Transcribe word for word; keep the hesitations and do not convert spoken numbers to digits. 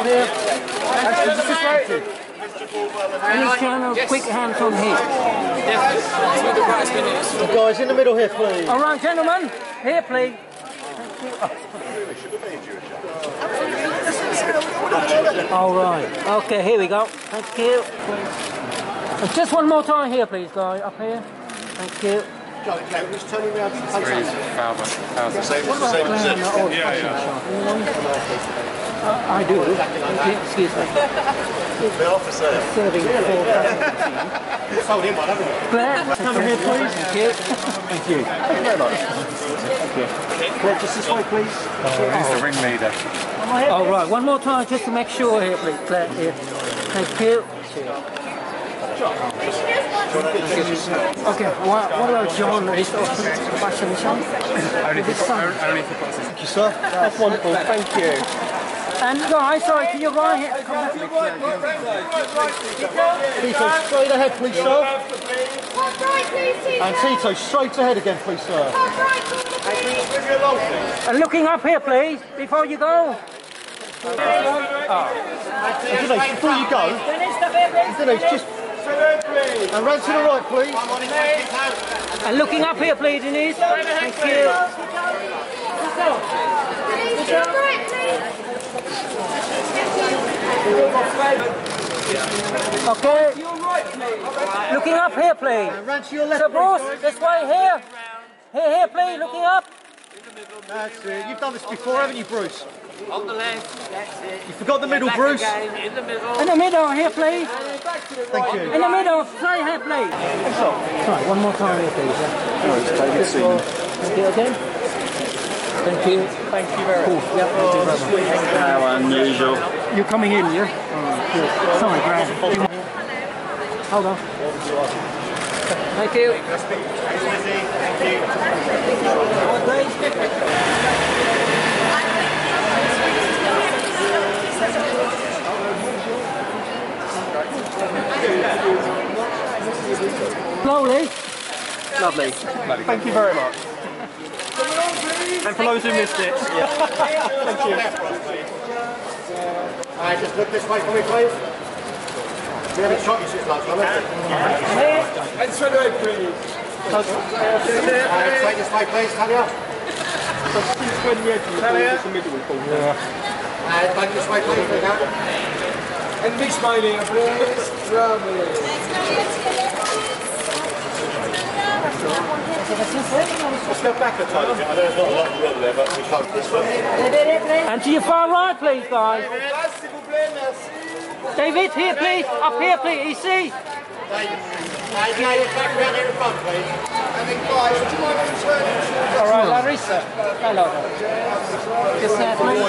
out here. And he's trying to quick hands on here. The guys in the middle here, please. All right, gentlemen, here, please. All right. Okay, here we go. Thank you. Just one more time here, please, guy. Up here. Thank you. Just turning around. I do. Excuse me. The officer. Serving four thousand. Sold him one, haven't you? Claire, come here, please. Thank you. Thank you. Thank you very much. Thank you. Claire, just this way, please. Oh, he's the ringleader. All right, one more time just to make sure here, please. Claire, here. Thank you. Okay, what, what about John? Is there a question? Only for questions. Thank you, sir. That's wonderful, thank you. And guys, sorry, can you right here? Tito, straight ahead, please, sir. And Tito, straight ahead again, please, sir. And looking up here, please, before you go. Oh. Before you go, just... And round to the right, please. And looking up here, please, Denise. Thank you. Okay. Looking up here, please. And round to your left, so, Bruce, this way here. Here, here, please. Looking up. That's it. You've done this before, haven't you, Bruce? On the left, that's it. You forgot the middle, back Bruce. Again, in the middle. In the middle, here please. Thank you. In the middle, straight here please. Right, one more time here please. No, it's David Seaman. Thank you again. Thank you. Thank you very much. Cool. Yep. Oh, how unusual. You're coming in, yeah? Oh, good. Sorry, Brad. Hold on. Thank you. Thank you. Slowly. Lovely. Thank you very much. And for those who missed it. Yeah. Thank you. Alright, just look this way for me, please. We haven't shot you since last time, have we? And straight away, please. Straight this way, please, Tanya. Tanya. Back this way, please. And big smiling, please. Let's go back a tiny bit. I know there's not a lot of room there, but we can't this way. And to your far right, please, guys. David, here, please. Up here, please. E C. All right, Larissa. Hello. Just there, please.